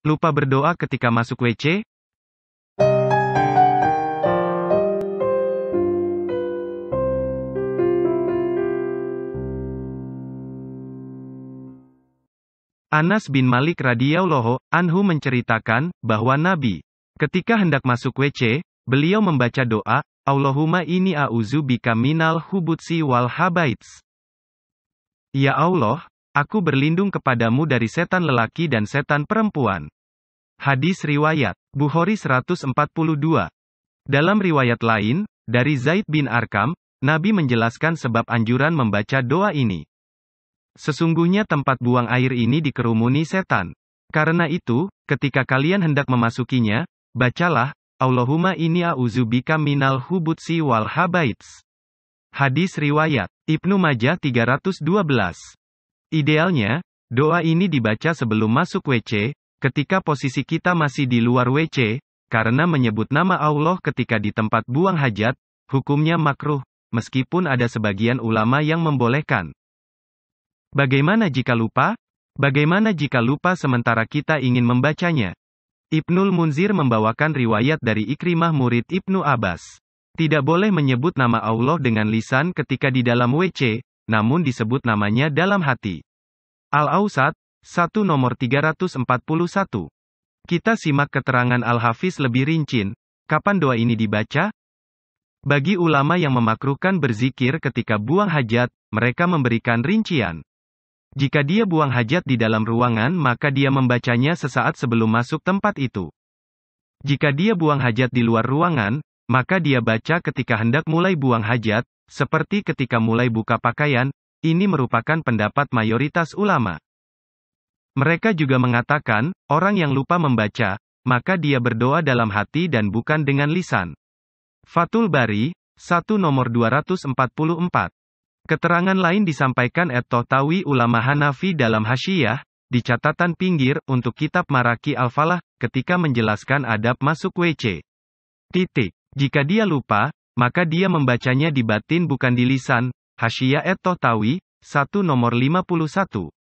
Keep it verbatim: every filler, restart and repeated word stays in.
Lupa berdoa ketika masuk W C? Anas bin Malik radhiyallahu anhu menceritakan bahwa Nabi ketika hendak masuk W C, beliau membaca doa, Allahumma inni a'udzu bika minal khubutsi wal habaits. Ya Allah, aku berlindung kepadamu dari setan lelaki dan setan perempuan. Hadis riwayat Bukhari seratus empat puluh dua. Dalam riwayat lain, dari Zaid bin Arqam, Nabi menjelaskan sebab anjuran membaca doa ini. Sesungguhnya tempat buang air ini dikerumuni setan. Karena itu, ketika kalian hendak memasukinya, bacalah, Allahumma inni a'udzu bika minal khubutsi wal habaits. Hadis riwayat Ibnu Majah tiga ratus dua belas. Idealnya, doa ini dibaca sebelum masuk W C, ketika posisi kita masih di luar W C, karena menyebut nama Allah ketika di tempat buang hajat, hukumnya makruh, meskipun ada sebagian ulama yang membolehkan. Bagaimana jika lupa? Bagaimana jika lupa sementara kita ingin membacanya? Ibnul Munzir membawakan riwayat dari Ikrimah murid Ibnu Abbas. Tidak boleh menyebut nama Allah dengan lisan ketika di dalam W C, namun disebut namanya dalam hati. Al-Ausat, satu nomor tiga ratus empat puluh satu. Kita simak keterangan Al-Hafiz lebih rincin. Kapan doa ini dibaca? Bagi ulama yang memakruhkan berzikir ketika buang hajat, mereka memberikan rincian. Jika dia buang hajat di dalam ruangan, maka dia membacanya sesaat sebelum masuk tempat itu. Jika dia buang hajat di luar ruangan, maka dia baca ketika hendak mulai buang hajat, seperti ketika mulai buka pakaian. Ini merupakan pendapat mayoritas ulama. Mereka juga mengatakan, orang yang lupa membaca, maka dia berdoa dalam hati dan bukan dengan lisan. Fatul Bari, satu nomor dua ratus empat puluh empat. Keterangan lain disampaikan at-Tohtawi ulama Hanafi dalam Hasyiah, di catatan pinggir, untuk kitab Maraki al-Falah, ketika menjelaskan adab masuk W C. Titik. Jika dia lupa, maka dia membacanya di batin bukan di lisan, Hasyiah at-Tahtawi, satu nomor lima puluh satu.